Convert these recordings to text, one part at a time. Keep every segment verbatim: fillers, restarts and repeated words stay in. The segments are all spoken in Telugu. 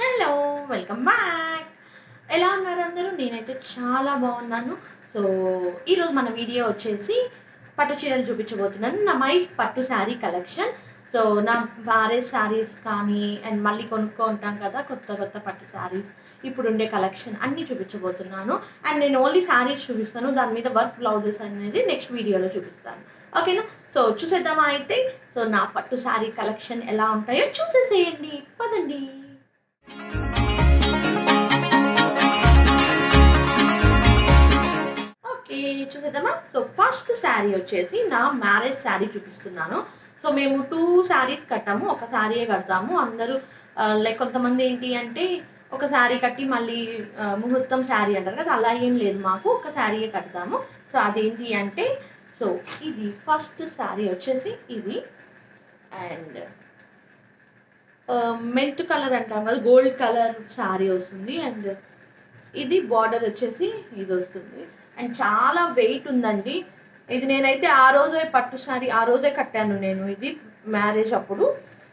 Hello welcome back. ఎలా ఉన్నారు అందరూ? నేనైతే చాలా బాగున్నాను. సో ఈరోజు మన వీడియో వచ్చేసి పట్టు చీరలు చూపించబోతున్నాను. నా మై పట్టు శారీ కలెక్షన్. సో నా వారే శారీస్ కానీ అండ్ మళ్ళీ కొనుక్కుంటాం కదా కొత్త కొత్త పట్టు శారీస్, ఇప్పుడు ఉండే కలెక్షన్ అన్నీ చూపించబోతున్నాను. అండ్ నేను ఓన్లీ శారీస్ చూపిస్తాను, దాని మీద వర్క్ బ్లౌజెస్ అనేది నెక్స్ట్ వీడియోలో చూపిస్తాను. ఓకేనా? సో చూసేద్దామా అయితే? సో నా పట్టు శారీ కలెక్షన్ ఎలా ఉంటాయో చూసేసేయండి, పదండి. ఓకే, చూసేద్దామా? సో ఫస్ట్ శారీ వచ్చేసి నా మ్యారేజ్ శారీ చూపిస్తున్నాను. సో మేము టూ శారీస్ కట్టాము, ఒక శారీయే కడతాము అందరూ. లైక్ కొంతమంది ఏంటి అంటే ఒక శారీ కట్టి మళ్ళీ ముహూర్తం శారీ అంటారు కదా, అలా ఏం లేదు, మాకు ఒక శారీయే కడతాము. సో అదేంటి అంటే, సో ఇది ఫస్ట్ శారీ వచ్చేసి ఇది. అండ్ మెంత్ కలర్ అంటాం కదా, గోల్డ్ కలర్ శారీ వస్తుంది. అండ్ ఇది బార్డర్ వచ్చేసి ఇది వస్తుంది. అండ్ చాలా వెయిట్ ఉందండి ఇది. నేనైతే ఆ రోజే పట్టు శారీ ఆ రోజే కట్టాను నేను ఇది మ్యారేజ్ అప్పుడు,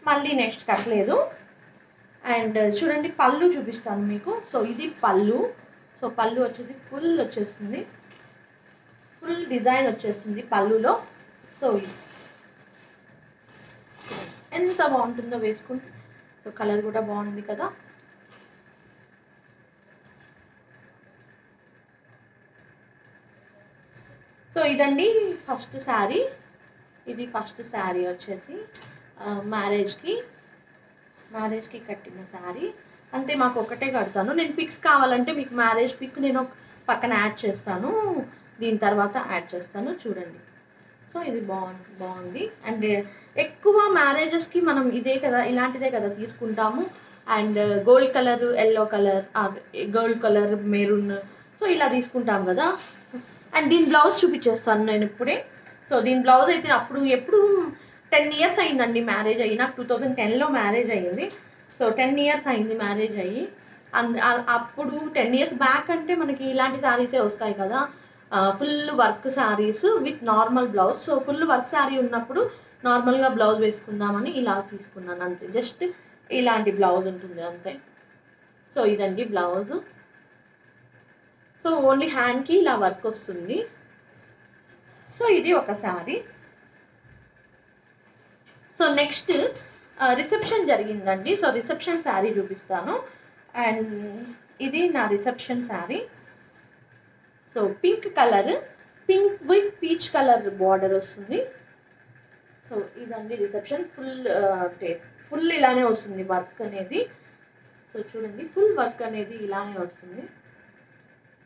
మళ్ళీ నెక్స్ట్ కట్టలేదు. అండ్ చూడండి, పళ్ళు చూపిస్తాను మీకు. సో ఇది పళ్ళు. సో పళ్ళు వచ్చేసి ఫుల్ వచ్చేస్తుంది, ఫుల్ డిజైన్ వచ్చేస్తుంది పళ్ళులో. సో ఎంత బాగుంటుందో వేసుకుంటే. సో కలర్ కూడా బాగుంది కదా. సో ఇదండి ఫస్ట్ శారీ. ఇది ఫస్ట్ శారీ వచ్చేసి మ్యారేజ్కి మ్యారేజ్కి కట్టిన శారీ. అంతే, మాకు ఒకటే కడతాను నేను. పిక్స్ కావాలంటే మీకు మ్యారేజ్ పిక్ నేను పక్కన యాడ్ చేస్తాను, దీని తర్వాత యాడ్ చేస్తాను. చూడండి, సో ఇది బాగుంది బాగుంది అండ్ ఎక్కువ మ్యారేజెస్కి మనం ఇదే కదా, ఇలాంటిదే కదా తీసుకుంటాము. And gold colour, yellow colour, gold colour, maroon, so ఇలా తీసుకుంటాం కదా. అండ్ దీని బ్లౌజ్ చూపించేస్తాను నేను ఇప్పుడే. సో దీని బ్లౌజ్ అయితే అప్పుడు ఎప్పుడు టెన్ ఇయర్స్ అయిందండి మ్యారేజ్ అయ్యి. నాకు టూ థౌజండ్ టెన్లో మ్యారేజ్ అయ్యింది. సో టెన్ ఇయర్స్ అయింది మ్యారేజ్ అయ్యి. అప్పుడు టెన్ ఇయర్స్ బ్యాక్ అంటే మనకి ఇలాంటి శారీసే వస్తాయి కదా, full work saris with normal blouse. So full work sari ఉన్నప్పుడు నార్మల్గా బ్లౌజ్ వేసుకుందామని ఇలా తీసుకున్నాను, అంతే. జస్ట్ ఇలాంటి బ్లౌజ్ ఉంటుంది, అంతే. సో ఇదండి బ్లౌజ్. సో ఓన్లీ హ్యాండ్కి ఇలా వర్క్ వస్తుంది. సో ఇది ఒక శారీ. సో నెక్స్ట్ రిసెప్షన్ జరిగిందండి. సో రిసెప్షన్ శారీ చూపిస్తాను. అండ్ ఇది నా reception sari. So pink colour, pink with peach colour border వస్తుంది. సో ఇదండి రిసెప్షన్. ఫుల్ ఫుల్ ఇలానే వస్తుంది వర్క్ అనేది. సో చూడండి, ఫుల్ వర్క్ అనేది ఇలానే వస్తుంది.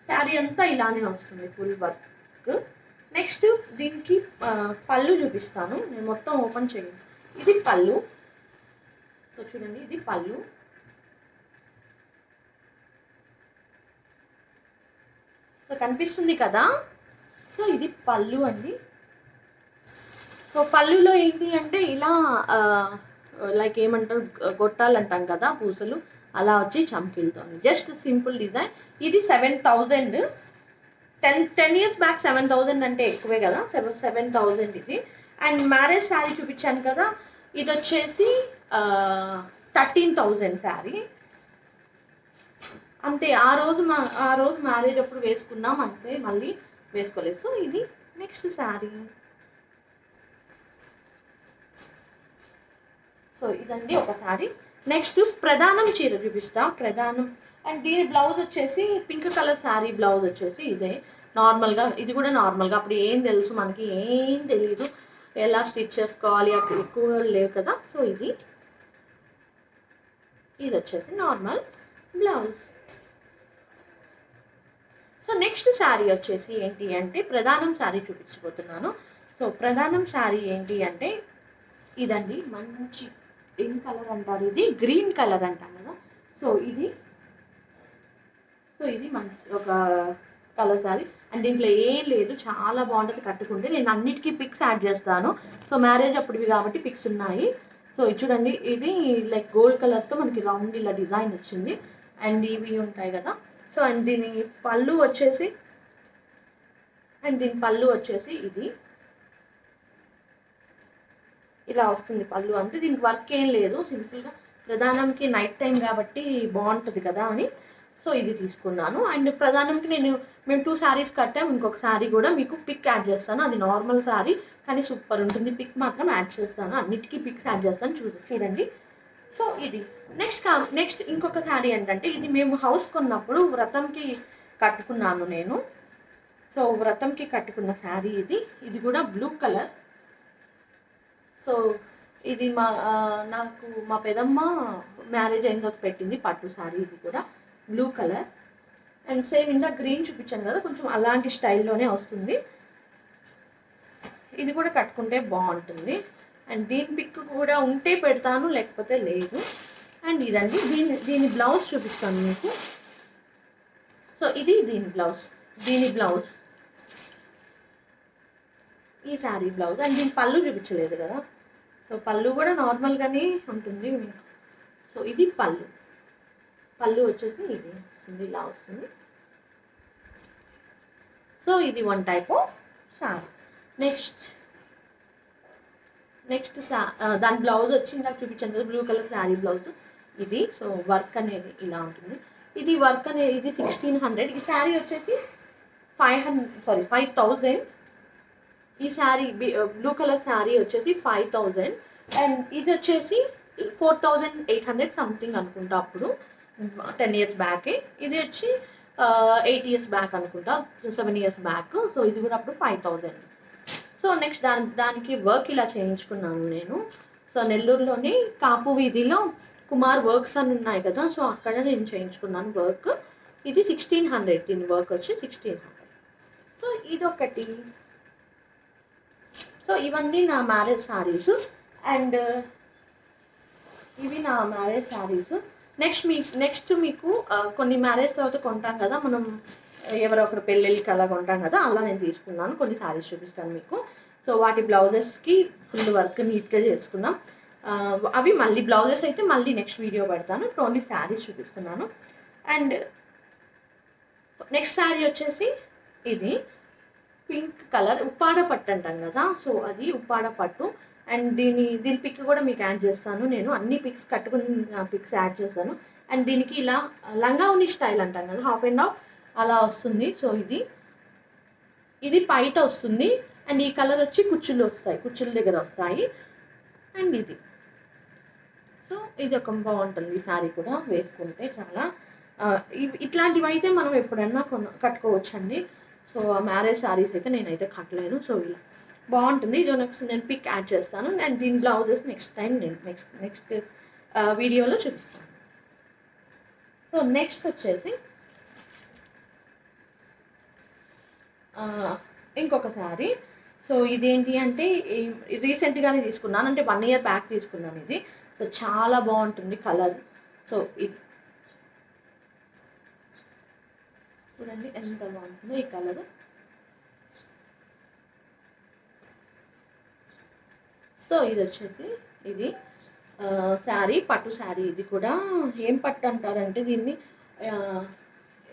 శారీ అంతా ఇలానే వస్తుంది, ఫుల్ వర్క్. నెక్స్ట్ దీనికి పళ్ళు చూపిస్తాను. నేను మొత్తం ఓపెన్ చేయండి. ఇది పళ్ళు. సో చూడండి, ఇది పళ్ళు. సో కనిపిస్తుంది కదా. సో ఇది పళ్ళు అండి. సో పళ్ళులో ఏంటి అంటే ఇలా లైక్ ఏమంటారు, గొట్టాలు అంటాం కదా, పూసలు, అలా వచ్చి చమ్కిల్తోంది. Just simple design. ఇది seven thousand ten ten years back seven thousand అంటే ఎక్కువే కదా, సెవెన్ సెవెన్ థౌజండ్ ఇది. అండ్ మ్యారేజ్ శారీ చూపించాను కదా, ఇది వచ్చేసి థర్టీన్ థౌజండ్ శారీ, అంతే. ఆ రోజు మా ఆ రోజు మ్యారేజ్ అప్పుడు వేసుకున్నాం, అంతే, మళ్ళీ వేసుకోలేదు. సో ఇది నెక్స్ట్ శారీ. సో ఇదండి ఒక శారీ. నెక్స్ట్ ప్రధానం చీర చూపిస్తాం, ప్రధానం. అండ్ దీని బ్లౌజ్ వచ్చేసి పింక్ కలర్ శారీ బ్లౌజ్ వచ్చేసి ఇదే, నార్మల్గా. ఇది కూడా నార్మల్గా. అప్పుడు ఏం తెలుసు మనకి, ఏం తెలీదు ఎలా స్టిచ్ చేసుకోవాలి, అప్పుడు ఎక్కువ లేవు కదా. సో ఇది ఇది వచ్చేసి normal blouse. So next sari వచ్చేసి ఏంటి అంటే ప్రధానం శారీ చూపించబోతున్నాను. సో ప్రధానం శారీ ఏంటి అంటే ఇదండి. మంచి ఏం కలర్ అంటారు, ఇది గ్రీన్ కలర్ అంటాం కదా. సో ఇది సో ఇది మంచి ఒక కలర్ శారీ. అండ్ దీంట్లో ఏం లేదు, చాలా బాగుంటుంది కట్టుకుంటే. నేను అన్నిటికీ పిక్స్ యాడ్ చేస్తాను. సో మ్యారేజ్ అప్పుడువి కాబట్టి పిక్స్ ఉన్నాయి. సో చూడండి, ఇది లైక్ గోల్డ్ కలర్తో మనకి రౌండ్ ఇలా డిజైన్ వచ్చింది. అండ్ ఇవి ఉంటాయి కదా. సో అండ్ దీని పళ్ళు వచ్చేసి అండ్ దీని పళ్ళు వచ్చేసి ఇది ఇలా వస్తుంది పళ్ళు, అంతే. దీనికి వర్క్ ఏం లేదు, సింపుల్గా प्रधानम की नाइट टाइम काबट्टी बागुंटदी कदा अनि सो इदी तीसुकुन्नानु। अंड प्रधानम की नेनु मेमु टू सारीस कट्टाम इंकोक सारी कूडा मीकु पिक याड चेस्तानु अदि नार्मल सारी कानी सूपर उंटुंदी पिक मात्रम याड चेस्तानु अन्निटिकी पिक्स याड चेस्तानु चूडंడి चूडंడి। सो इदी नेक्स्ट नेक्स्ट इंकोक सारी एंटंटे इदी मेमु हाउस कोन्नप्पुडु व्रतम की कట్టుకున్నాను నేను। సో వ్రతం की కట్టుకున్న సారీ ఇది ఇది కూడా బ్లూ కలర్। సో ఇది మా నాకు మా పెద్దమ్మ మ్యారేజ్ అయిన తర్వాత పెట్టింది పట్టు సారీ ఇది కూడా బ్లూ కలర్ అండ్ సేమ్ ఇంకా గ్రీన్ చూపించాను కదా కొంచెం అలాంటి స్టైల్ లోనే వస్తుంది। ఇది కూడా కట్టుకుంటే బాగుంటుంది అండ్ దీని పిక్ కూడా ఉంటే పెడతాను లేకపోతే లేదు। అండ్ ఇదండి దీని దీని బ్లౌజ్ చూపిస్తాను మీకు। సో ఇది దీని బ్లౌజ్ దీని బ్లౌజ్ ఈ సారీ బ్లౌజ్ అండ్ దీని పళ్ళు చూపించలేదు కదా సో పళ్ళు కూడా నార్మల్ గానే ఉంటుంది। సో ఇది పళ్ళు పళ్ళు వచ్చేసి ఇది సింగిల్ లా వస్తుంది। సో ఇది one type of sari. Next next దాని బ్లౌజ్ వచ్చి నాకు చూపించాను కదా బ్లూ కలర్ సారీ బ్లౌజ్ ఇది। సో వర్క్ అనేది ఇలా ఉంటుంది। ఇది వర్క్ అనేది ఇది సిక్స్టీన్ హండ్రెడ్। ఈ సారీ వచ్చేసి five hundred sari five thousand. ఈ సారీ బ్లూ కలర్ సారీ వచ్చేసి ఫైవ్ థౌజండ్ అండ్ ఇది వచ్చేసి four thousand eight hundred something అనుకుంటా అప్పుడు టెన్ ఇయర్స్ బ్యాక్। ఇది వచ్చి ఎయిట్ ఇయర్స్ బ్యాక్ అనుకుంటా సెవెన్ ఇయర్స్ బ్యాక్। సో ఇది కూడా అప్పుడు ఫైవ్ థౌజండ్। సో నెక్స్ట్ దాని దానికి వర్క్ ఇలా చేయించుకున్నాను నేను। సో నెల్లూరులోని కాపు వీధిలో కుమార్ వర్క్స్ అని ఉన్నాయి కదా సో అక్కడ నేను చేయించుకున్నాను వర్క్। ఇది సిక్స్టీన్ హండ్రెడ్ దీని వర్క్ వచ్చి సిక్స్టీన్ హండ్రెడ్। సో ఇదొకటి। సో ఇవన్నీ నా మ్యారేజ్ శారీస్ అండ్ ఇవి నా మ్యారేజ్ శారీస్। నెక్స్ట్ మీ నెక్స్ట్ మీకు కొన్ని మ్యారేజ్ తర్వాత కొంటాం కదా మనం ఎవరో ఒకరు పెళ్ళిళ్ళకి అలా కొంటాం కదా అలా నేను తీసుకున్నాను కొన్ని శారీస్ చూపిస్తాను మీకు। సో వాటి బ్లౌజెస్కి ఫుల్ వర్క్ నీట్గా చేసుకున్నాం। అవి మళ్ళీ బ్లౌజెస్ అయితే మళ్ళీ నెక్స్ట్ వీడియో పెడతాను ఇప్పుడు ఓన్లీ శారీస్ చూపిస్తున్నాను। అండ్ నెక్స్ట్ శారీ వచ్చేసి ఇది పింక్ కలర్ ఉప్పాడ పట్టు అంటాం కదా సో అది ఉప్పాడ పట్టు అండ్ దీని దీని పిక్ కూడా మీకు యాడ్ చేస్తాను నేను అన్ని పిక్స్ కట్టుకుని పిక్స్ యాడ్ చేస్తాను। అండ్ దీనికి ఇలా లంగా ఉన్ని స్టైల్ అంటాం కదా హాఫ్ అండ్ హాఫ్ అలా వస్తుంది। సో ఇది ఇది పైట వస్తుంది అండ్ ఈ కలర్ వచ్చి కుచ్చులు వస్తాయి కుచ్చుల దగ్గర వస్తాయి అండ్ ఇది। సో ఇది ఒక బాగుంటుంది ఈ సారీ కూడా వేసుకుంటే చాలా ఇట్లాంటివి అయితే మనం ఎప్పుడన్నా కొను కట్టుకోవచ్చండి। సో ఆ మ్యారేజ్ శారీస్ అయితే నేనైతే కట్టలేను సో ఇలా బాగుంటుంది ఇది నెక్స్ట్ నేను పిక్ యాడ్ చేస్తాను అండ్ దీని బ్లౌజెస్ నెక్స్ట్ టైం నేను నెక్స్ట్ నెక్స్ట్ వీడియోలో చూపిస్తాను। సో నెక్స్ట్ వచ్చేసి ఇంకొక సారీ। సో ఇదేంటి అంటే రీసెంట్గానే తీసుకున్నాను అంటే వన్ ఇయర్ బ్యాక్ తీసుకున్నాను ఇది। సో చాలా బాగుంటుంది కలర్। సో ఇది చూడండి ఎంత బాగుంటుందో ఈ కలర్। సో ఇది వచ్చేసి ఇది శారీ పట్టు శారీ ఇది కూడా ఏం పట్టు అంటారంటే దీన్ని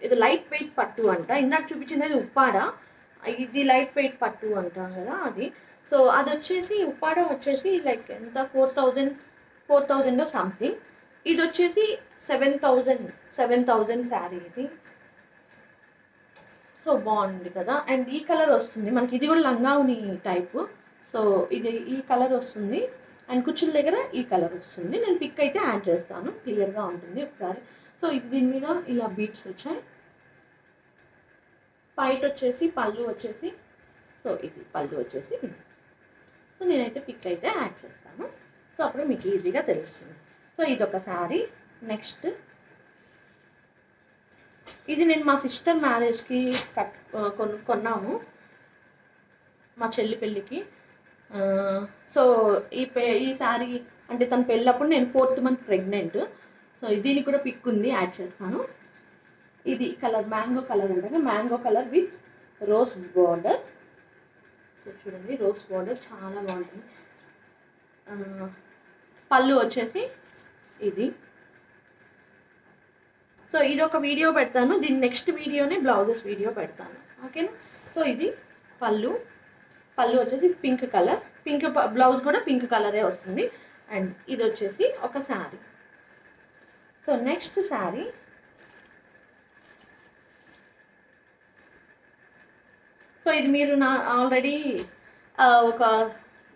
ఇది లైట్ వెయిట్ పట్టు అంట ఇందాక చూపించింది ఉప్పాడ ఇది లైట్ వెయిట్ పట్టు అంటాం కదా అది। సో అది వచ్చేసి ఉప్పాడ వచ్చేసి లైక్ ఎంత four thousand four thousand something ఇది వచ్చేసి seven thousand seven thousand sari ఇది। సో బాగుంది కదా అండ్ ఈ కలర్ వస్తుంది మనకి ఇది కూడా లంగావుని టైపు। సో ఇది ఈ కలర్ వస్తుంది అండ్ కుచ్చుల దగ్గర ఈ కలర్ వస్తుంది నేను పిక్ అయితే యాడ్ చేస్తాను క్లియర్గా ఉంటుంది ఒకసారి। సో ఇది దీని మీద ఇలా బీట్స్ వచ్చాయి పైట వచ్చేసి పళ్ళు వచ్చేసి సో ఇది పళ్ళు వచ్చేసి ఇది। సో నేనైతే పిక్ అయితే యాడ్ చేస్తాను సో అప్పుడు మీకు ఈజీగా తెలుస్తుంది। సో ఇదొక సారీ। నెక్స్ట్ ఇది నేను మా సిస్టర్ మ్యారేజ్కి కట్ కొను కొన్నాము మా చెల్లి పెళ్ళికి। సో ఈ పె ఈ సారీ అంటే తను పెళ్ళప్పుడు నేను ఫోర్త్ మంత్ ప్రెగ్నెంట్। సో దీనికి కూడా పిక్ ఉంది యాడ్ చేస్తాను। ఇది కలర్ మ్యాంగో కలర్ ఉంటుంది mango colour with rose border. So చూడండి రోజ్ బార్డర్ చాలా బాగుంటుంది। పళ్ళు వచ్చేసి ఇది। సో ఇది ఒక వీడియో పెడతాను దీని నెక్స్ట్ వీడియోనే బ్లౌజెస్ వీడియో పెడతాను ఓకేనా। సో ఇది పళ్ళు పళ్ళు వచ్చేసి పింక్ కలర్ పింక్ బ్లౌజ్ కూడా పింక్ కలరే వస్తుంది అండ్ ఇది వచ్చేసి ఒక sari. So next saree, so इद मीरू ना already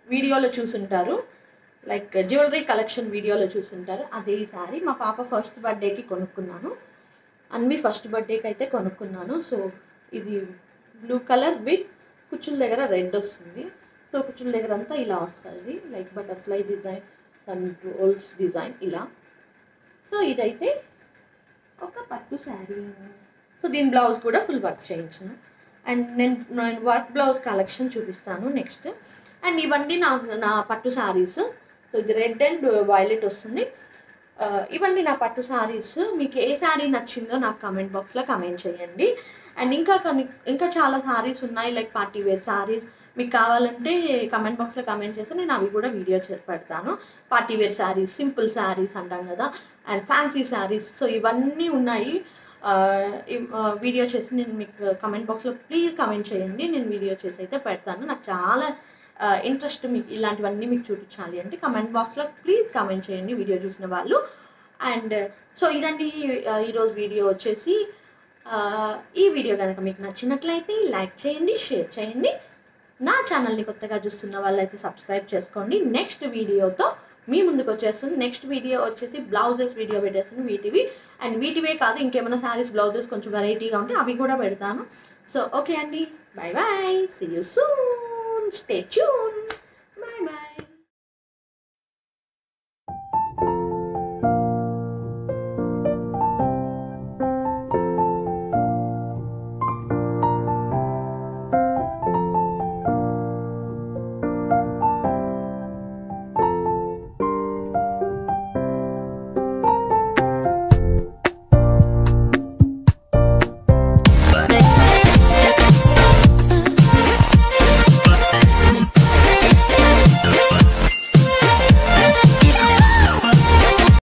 वीडियो लो चूसुंटारू लाइक ज्युवेलरी कलेक्शन वीडियो लो चूसुंटारू अदे ई सारी मा पापा फस्ट बर्थडे की कोनुक्कुन्नानु अन्नी फस्ट बर्थडे की अयिते कोनुक्कुन्नानु सो इदी ब्लू कलर विथ कुचुल दग्गर रेड वस्तुंदी सो कुचुल दग्गर अंता इला वस्तुंदी like butterfly design some dolls design इला सो इदैते ओक पट्टू सारी सो दीन ब्लाउज कूडा फुल वर्क चेयिंचनु अंड नेनु वर्क ब्लाउज कलेक्शन चूपिस्तानु नेक्स्ट अंड इवन्नी ना ना पट्टू सारीस सो इदि रेड अंड वायलेट वस्तुंदी ఇవన్నీ నా పట్టు సారీస్ మీకు ఏ సారీ నచ్చిందో నాకు కామెంట్ బాక్స్ లో కామెంట్ చేయండి అండ్ ఇంకా ఇంకా చాలా సారీస్ ఉన్నాయి లైక్ పార్టీ వేర్ సారీస్ మీకు కావాలంటే కామెంట్ బాక్స్ లో కామెంట్ చేస్తే నేను అవి కూడా వీడియో చేసి పెడతాను party wear saris simple saris అంటాం కదా అండ్ ఫ్యాన్సీ సారీస్ సో ఇవన్నీ ఉన్నాయి వీడియో చేసి నేను మీకు కామెంట్ బాక్స్ లో ప్లీజ్ కామెంట్ చేయండి నేను వీడియో చేసి అయితే పెడతాను నాకు చాలా इंट्रस्ट इलांटिवन्नी चूपिंचाली अंटे कमेंट बॉक्स लो प्लीज कमेंट चेयंडी वीडियो चूसिन वाळ्ळु अंड सो इदंडी ई रोज वीडियो वच्चेसी ई वीडियो गनुक मीकु नच्चिनट्लयिते लाइक चेयंडी शेर चेयंडी ना चैनल नि कोत्तगा चूस्तुन्न वाळ्ळैते सब्सक्राइब चेसुकोंडी नेक्स्ट वीडियो तो मी मुंदुकु वच्चेस्तुन्ना नेक्स्ट वीडियो वच्चेसी ब्लाउजेस वीडियो पेट्टेस्तुन्ना वीटिवी अंड वीटिवे कादु इंकेमैना सारीस ब्लाउजेस कोंचेम वेरैटीगा उंटे अभी कूडा पेडतानु सो ओके अंडी bye bye see you soon Stay tuned. Bye bye.